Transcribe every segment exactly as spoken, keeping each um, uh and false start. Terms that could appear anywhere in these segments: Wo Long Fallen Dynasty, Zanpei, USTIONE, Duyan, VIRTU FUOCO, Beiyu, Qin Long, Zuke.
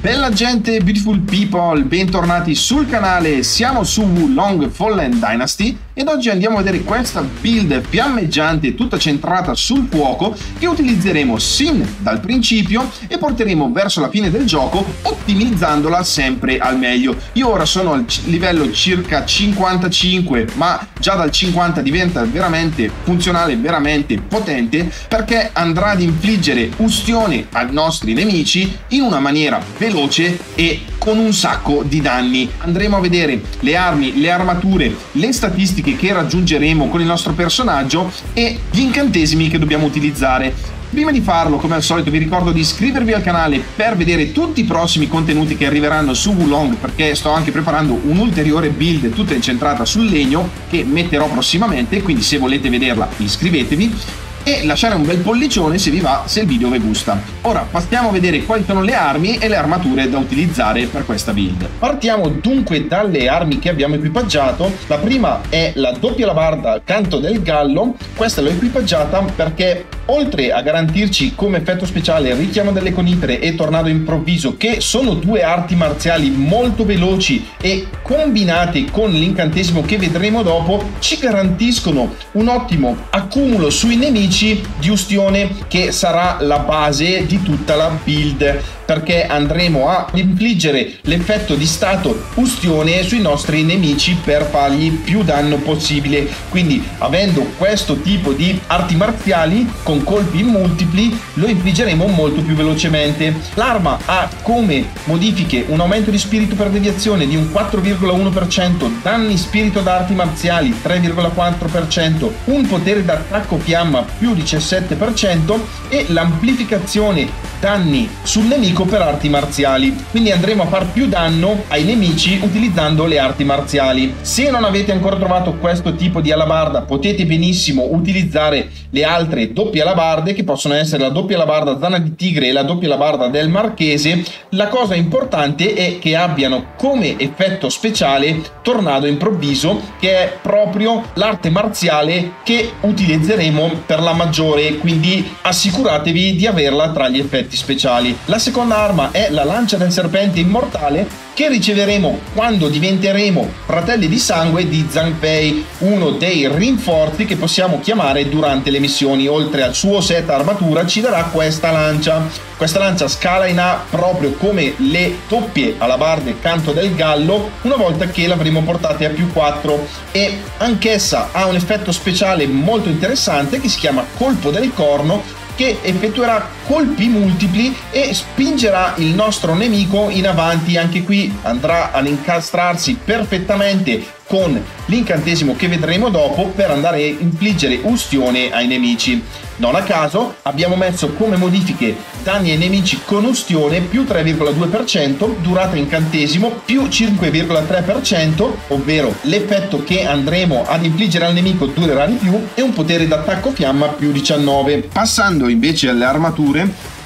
Bella gente, beautiful people, bentornati sul canale, siamo su Wo Long Fallen Dynasty ed oggi andiamo a vedere questa build fiammeggiante tutta centrata sul fuoco che utilizzeremo sin dal principio e porteremo verso la fine del gioco ottimizzandola sempre al meglio. Io ora sono al livello circa cinquantacinque, ma già dal cinquanta diventa veramente funzionale, veramente potente, perché andrà ad infliggere ustione ai nostri nemici in una maniera veloce e con un sacco di danni. Andremo a vedere le armi, le armature, le statistiche che raggiungeremo con il nostro personaggio e gli incantesimi che dobbiamo utilizzare. Prima di farlo, come al solito, vi ricordo di iscrivervi al canale per vedere tutti i prossimi contenuti che arriveranno su Wo Long, perché sto anche preparando un'ulteriore build tutta incentrata sul legno che metterò prossimamente, quindi se volete vederla iscrivetevi e lasciare un bel pollicione se vi va, se il video vi gusta. Ora passiamo a vedere quali sono le armi e le armature da utilizzare per questa build. Partiamo dunque dalle armi che abbiamo equipaggiato. La prima è la doppia alabarda Canto del Gallo. Questa l'ho equipaggiata perché oltre a garantirci come effetto speciale richiamo delle conifere e tornado improvviso, che sono due arti marziali molto veloci e combinate con l'incantesimo che vedremo dopo, ci garantiscono un ottimo accumulo sui nemici di ustione, che sarà la base di tutta la build, perché andremo a infliggere l'effetto di stato ustione sui nostri nemici per fargli più danno possibile. Quindi, avendo questo tipo di arti marziali con colpi multipli, lo infliggeremo molto più velocemente. L'arma ha come modifiche un aumento di spirito per deviazione di un quattro virgola uno per cento, danni spirito ad arti marziali tre virgola quattro per cento, un potere d'attacco fiamma più diciassette per cento e l'amplificazione danni sul nemico per arti marziali. Quindi andremo a far più danno ai nemici utilizzando le arti marziali. Se non avete ancora trovato questo tipo di alabarda, potete benissimo utilizzare le altre doppie alabarde, che possono essere la doppia alabarda Zana di Tigre e la doppia alabarda del Marchese. La cosa importante è che abbiano come effetto speciale Tornado Improvviso, che è proprio l'arte marziale che utilizzeremo per la maggiore, quindi assicuratevi di averla tra gli effetti speciali. La seconda arma è la lancia del serpente immortale, che riceveremo quando diventeremo fratelli di sangue di Zanpei, uno dei rinforzi che possiamo chiamare durante le missioni. Oltre al suo set armatura ci darà questa lancia. Questa lancia scala in A proprio come le doppie alabarde Canto del Gallo una volta che l'avremo portata a più quattro, e anch'essa ha un effetto speciale molto interessante che si chiama Colpo del Corno, che effettuerà colpi multipli e spingerà il nostro nemico in avanti. Anche qui andrà ad incastrarsi perfettamente con l'incantesimo che vedremo dopo per andare a infliggere ustione ai nemici. Non a caso abbiamo messo come modifiche danni ai nemici con ustione più tre virgola due per cento, durata incantesimo più cinque virgola tre per cento, ovvero l'effetto che andremo ad infliggere al nemico durerà di più, e un potere d'attacco fiamma più diciannove. Passando invece alle armature,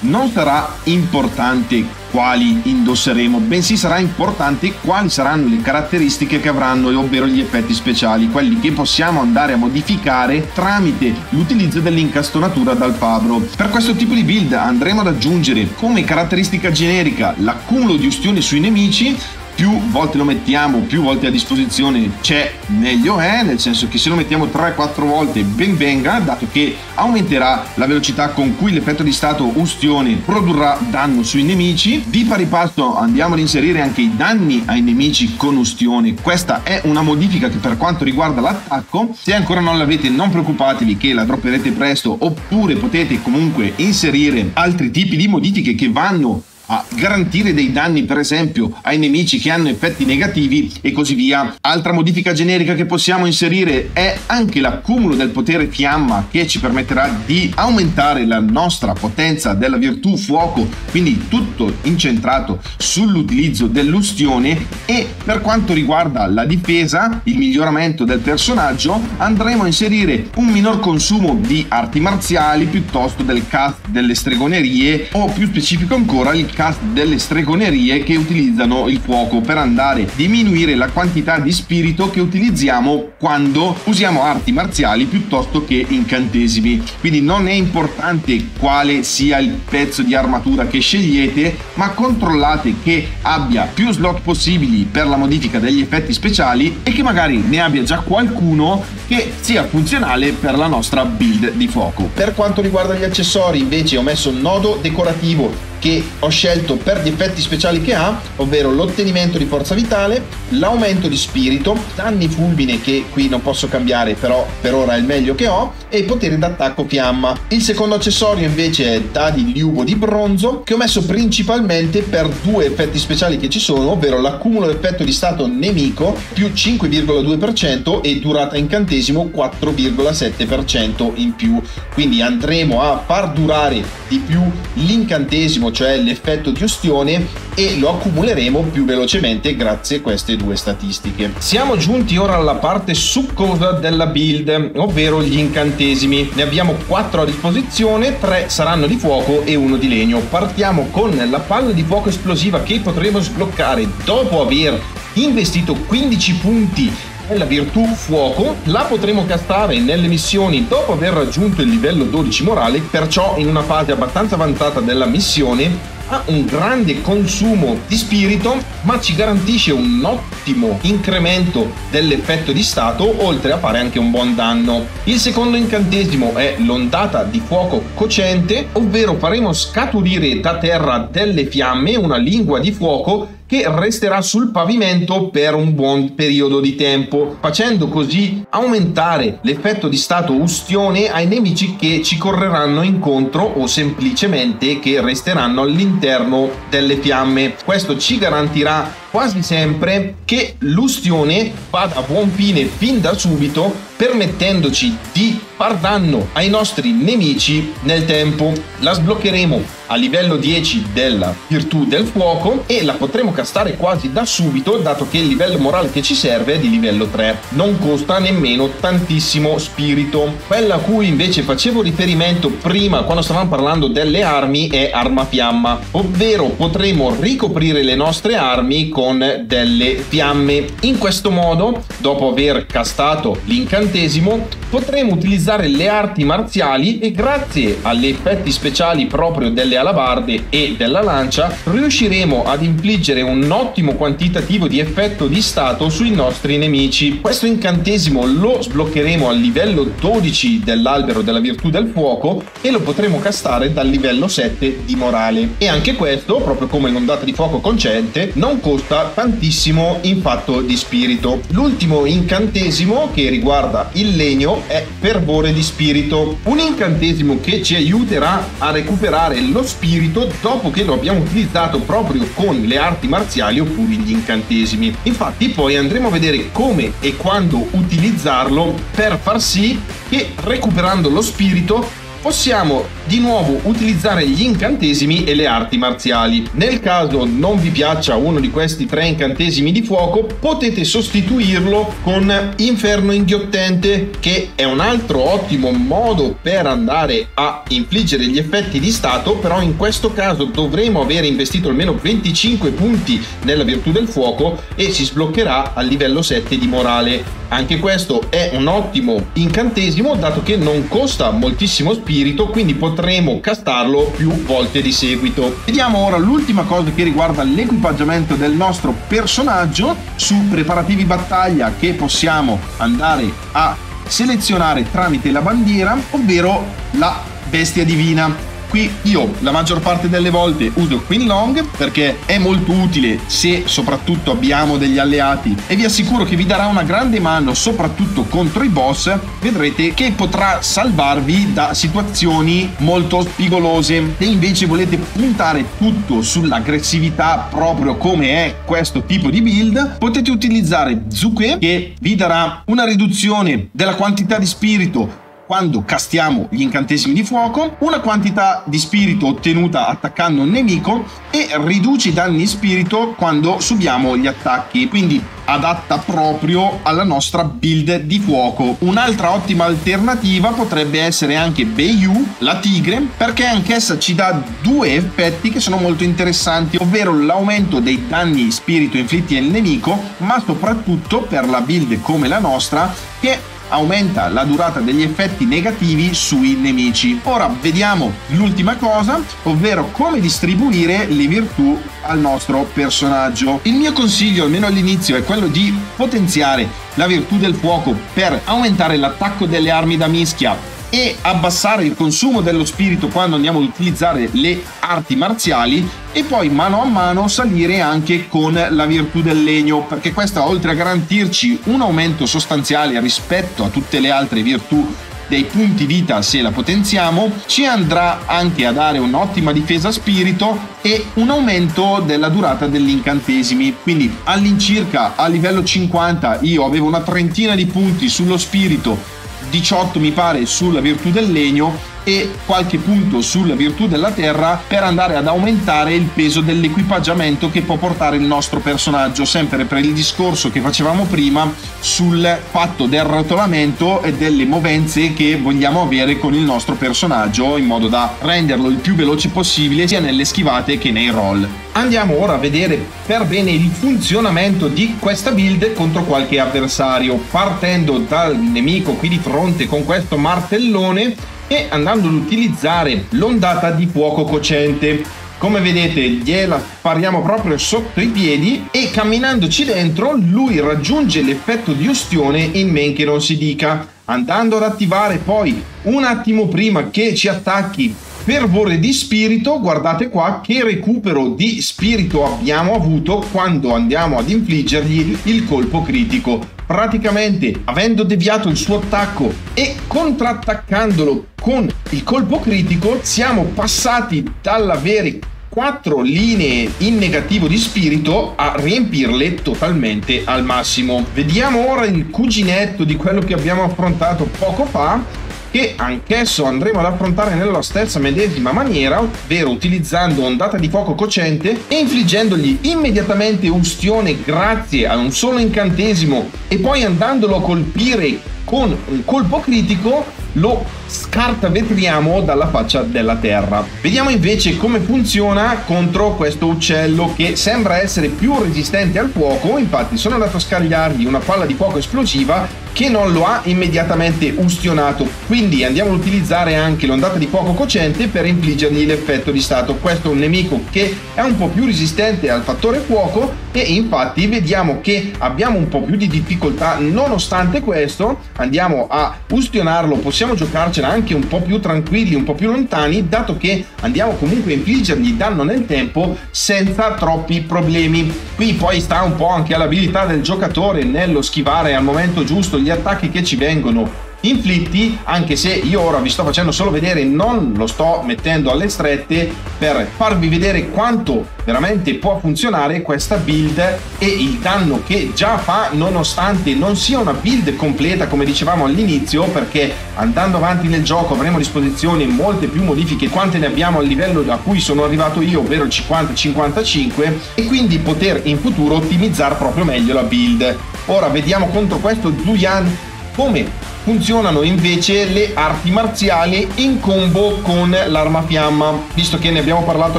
non sarà importante quali indosseremo, bensì sarà importante quali saranno le caratteristiche che avranno, ovvero gli effetti speciali, quelli che possiamo andare a modificare tramite l'utilizzo dell'incastonatura dal fabbro. Per questo tipo di build andremo ad aggiungere come caratteristica generica l'accumulo di ustione sui nemici. Più volte lo mettiamo, più volte a disposizione c'è, meglio è, nel senso che se lo mettiamo tre quattro volte ben venga, dato che aumenterà la velocità con cui l'effetto di stato ustione produrrà danno sui nemici. Di pari passo andiamo ad inserire anche i danni ai nemici con ustione. Questa è una modifica che, per quanto riguarda l'attacco, se ancora non l'avete non preoccupatevi che la dropperete presto, oppure potete comunque inserire altri tipi di modifiche che vanno a garantire dei danni, per esempio ai nemici che hanno effetti negativi e così via. Altra modifica generica che possiamo inserire è anche l'accumulo del potere fiamma, che ci permetterà di aumentare la nostra potenza della virtù fuoco, quindi tutto incentrato sull'utilizzo dell'ustione. E per quanto riguarda la difesa, il miglioramento del personaggio, andremo a inserire un minor consumo di arti marziali piuttosto del cast delle stregonerie, o più specifico ancora il cast cast delle stregonerie che utilizzano il fuoco per andare a diminuire la quantità di spirito che utilizziamo quando usiamo arti marziali piuttosto che incantesimi. Quindi non è importante quale sia il pezzo di armatura che scegliete, ma controllate che abbia più slot possibili per la modifica degli effetti speciali e che magari ne abbia già qualcuno che sia funzionale per la nostra build di fuoco. Per quanto riguarda gli accessori, invece, ho messo il nodo decorativo che ho scelto per gli effetti speciali che ha, ovvero l'ottenimento di forza vitale, l'aumento di spirito, danni fulmine che qui non posso cambiare, però per ora è il meglio che ho, e i poteri d'attacco fiamma. Il secondo accessorio invece è dadi liuvo di bronzo, che ho messo principalmente per due effetti speciali che ci sono, ovvero l'accumulo effetto di stato nemico più cinque virgola due per cento e durata incantesimo quattro virgola sette per cento in più. Quindi andremo a far durare di più l'incantesimo, cioè l'effetto di ustione, e lo accumuleremo più velocemente grazie a queste due statistiche. Siamo giunti ora alla parte succosa della build, ovvero gli incantesimi. Ne abbiamo quattro a disposizione, tre saranno di fuoco e uno di legno. Partiamo con la palla di fuoco esplosiva che potremo sbloccare dopo aver investito quindici punti nella virtù fuoco. La potremo castare nelle missioni dopo aver raggiunto il livello dodici morale, perciò in una fase abbastanza avanzata della missione. Ha un grande consumo di spirito, ma ci garantisce un ottimo incremento dell'effetto di stato, oltre a fare anche un buon danno. Il secondo incantesimo è l'ondata di fuoco cocente, ovvero faremo scaturire da terra delle fiamme, una lingua di fuoco che resterà sul pavimento per un buon periodo di tempo, facendo così aumentare l'effetto di stato ustione ai nemici che ci correranno incontro o semplicemente che resteranno all'interno delle fiamme. Questo ci garantirà quasi sempre che l'ustione vada a buon fine fin da subito, permettendoci di far danno ai nostri nemici nel tempo. La sbloccheremo a livello dieci della virtù del fuoco e la potremo castare quasi da subito, dato che il livello morale che ci serve è di livello tre. Non costa nemmeno tantissimo spirito. Quella a cui invece facevo riferimento prima quando stavamo parlando delle armi è arma fiamma, ovvero potremo ricoprire le nostre armi con con delle fiamme. In questo modo, dopo aver castato l'incantesimo, potremo utilizzare le arti marziali e grazie agli effetti speciali proprio delle alabarde e della lancia riusciremo ad infliggere un ottimo quantitativo di effetto di stato sui nostri nemici. Questo incantesimo lo sbloccheremo al livello dodici dell'albero della virtù del fuoco e lo potremo castare dal livello sette di morale, e anche questo, proprio come l'ondata di fuoco concente, non costa tantissimo in fatto di spirito. L'ultimo incantesimo che riguarda il legno è fervore di spirito, un incantesimo che ci aiuterà a recuperare lo spirito dopo che lo abbiamo utilizzato proprio con le arti marziali oppure gli incantesimi. Infatti poi andremo a vedere come e quando utilizzarlo per far sì che, recuperando lo spirito, possiamo di nuovo utilizzare gli incantesimi e le arti marziali. Nel caso non vi piaccia uno di questi tre incantesimi di fuoco, potete sostituirlo con Inferno Inghiottente, che è un altro ottimo modo per andare a infliggere gli effetti di stato, però in questo caso dovremo avere investito almeno venticinque punti nella virtù del fuoco e si sbloccherà al livello sette di morale. Anche questo è un ottimo incantesimo, dato che non costa moltissimo spirito, quindi potremo castarlo più volte di seguito. Vediamo ora l'ultima cosa che riguarda l'equipaggiamento del nostro personaggio. Su preparativi battaglia, che possiamo andare a selezionare tramite la bandiera, ovvero la bestia divina. Qui io la maggior parte delle volte uso Qin Long perché è molto utile se soprattutto abbiamo degli alleati, e vi assicuro che vi darà una grande mano soprattutto contro i boss. Vedrete che potrà salvarvi da situazioni molto spigolose. Se invece volete puntare tutto sull'aggressività, proprio come è questo tipo di build, potete utilizzare Zuke, che vi darà una riduzione della quantità di spirito quando castiamo gli incantesimi di fuoco, una quantità di spirito ottenuta attaccando un nemico e riduce i danni spirito quando subiamo gli attacchi, quindi adatta proprio alla nostra build di fuoco. Un'altra ottima alternativa potrebbe essere anche Beiyu, la tigre, perché anch'essa ci dà due effetti che sono molto interessanti, ovvero l'aumento dei danni spirito inflitti al nemico, ma soprattutto per la build come la nostra che aumenta la durata degli effetti negativi sui nemici. Ora vediamo l'ultima cosa, ovvero come distribuire le virtù al nostro personaggio. Il mio consiglio, almeno all'inizio, è quello di potenziare la virtù del fuoco per aumentare l'attacco delle armi da mischia e abbassare il consumo dello spirito quando andiamo ad utilizzare le arti marziali, e poi mano a mano salire anche con la virtù del legno, perché questa, oltre a garantirci un aumento sostanziale rispetto a tutte le altre virtù dei punti vita se la potenziamo, ci andrà anche a dare un'ottima difesa spirito e un aumento della durata degli incantesimi. Quindi all'incirca a livello cinquanta io avevo una trentina di punti sullo spirito, diciotto mi pare sulla virtù del legno e qualche punto sulla virtù della terra, per andare ad aumentare il peso dell'equipaggiamento che può portare il nostro personaggio, sempre per il discorso che facevamo prima sul fatto del rotolamento e delle movenze che vogliamo avere con il nostro personaggio, in modo da renderlo il più veloce possibile sia nelle schivate che nei roll. Andiamo ora a vedere per bene il funzionamento di questa build contro qualche avversario, partendo dal nemico qui di fronte con questo martellone e andando ad utilizzare l'ondata di fuoco cocente. Come vedete gliela spariamo proprio sotto i piedi e camminandoci dentro lui raggiunge l'effetto di ustione in men che non si dica, andando ad attivare poi un attimo prima che ci attacchi fervore di spirito. Guardate qua che recupero di spirito abbiamo avuto quando andiamo ad infliggergli il colpo critico. Praticamente avendo deviato il suo attacco e contrattaccandolo con il colpo critico, siamo passati dall'avere quattro linee in negativo di spirito a riempirle totalmente al massimo. Vediamo ora il cuginetto di quello che abbiamo affrontato poco fa, che anch'esso andremo ad affrontare nella stessa medesima maniera, ovvero utilizzando ondata di fuoco cocente e infliggendogli immediatamente ustione grazie a un solo incantesimo, e poi andandolo a colpire con un colpo critico lo scartavetriamo dalla faccia della terra. Vediamo invece come funziona contro questo uccello che sembra essere più resistente al fuoco. Infatti sono andato a scagliargli una palla di fuoco esplosiva che non lo ha immediatamente ustionato, quindi andiamo ad utilizzare anche l'ondata di fuoco cocente per infliggergli l'effetto di stato. Questo è un nemico che è un po' più resistente al fattore fuoco e infatti vediamo che abbiamo un po' più di difficoltà. Nonostante questo andiamo a ustionarlo, possiamo giocarcela anche un po' più tranquilli, un po' più lontani, dato che andiamo comunque a infliggergli danno nel tempo senza troppi problemi. Qui poi sta un po' anche all'abilità del giocatore nello schivare al momento giusto gli attacchi che ci vengono inflitti, anche se io ora vi sto facendo solo vedere, non lo sto mettendo alle strette per farvi vedere quanto veramente può funzionare questa build e il danno che già fa, nonostante non sia una build completa come dicevamo all'inizio, perché andando avanti nel gioco avremo a disposizione molte più modifiche quante ne abbiamo al livello a cui sono arrivato io, ovvero cinquanta cinquantacinque, e quindi poter in futuro ottimizzare proprio meglio la build. Ora vediamo contro questo Duyan come funzionano invece le arti marziali in combo con l'arma fiamma. Visto che ne abbiamo parlato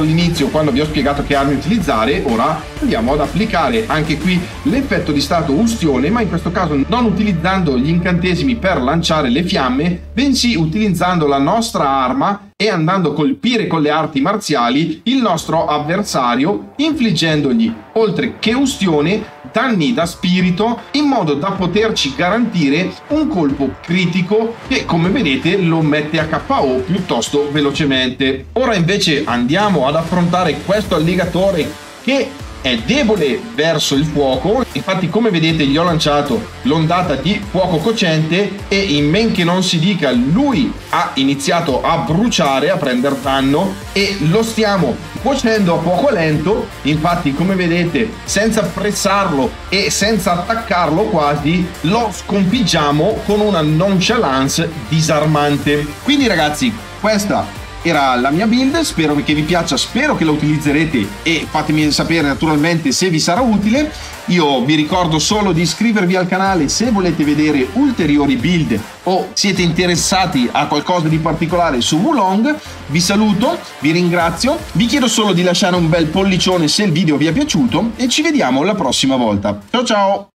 all'inizio quando vi ho spiegato che armi utilizzare, ora andiamo ad applicare anche qui l'effetto di stato ustione, ma in questo caso non utilizzando gli incantesimi per lanciare le fiamme, bensì utilizzando la nostra arma e andando a colpire con le arti marziali il nostro avversario, infliggendogli oltre che ustione danni da spirito, in modo da poterci garantire un colpo critico che, come vedete, lo mette a K O piuttosto velocemente. Ora invece andiamo ad affrontare questo alligatore che è debole verso il fuoco, infatti come vedete gli ho lanciato l'ondata di fuoco cocente e in men che non si dica lui ha iniziato a bruciare, a prendere danno, e lo stiamo cuocendo a fuoco lento. Infatti come vedete, senza pressarlo e senza attaccarlo quasi, lo sconfiggiamo con una nonchalance disarmante. Quindi ragazzi, questa era la mia build, spero che vi piaccia, spero che la utilizzerete e fatemi sapere naturalmente se vi sarà utile. Io vi ricordo solo di iscrivervi al canale se volete vedere ulteriori build o siete interessati a qualcosa di particolare su Wo Long. Vi saluto, vi ringrazio, vi chiedo solo di lasciare un bel pollicione se il video vi è piaciuto e ci vediamo la prossima volta. Ciao ciao!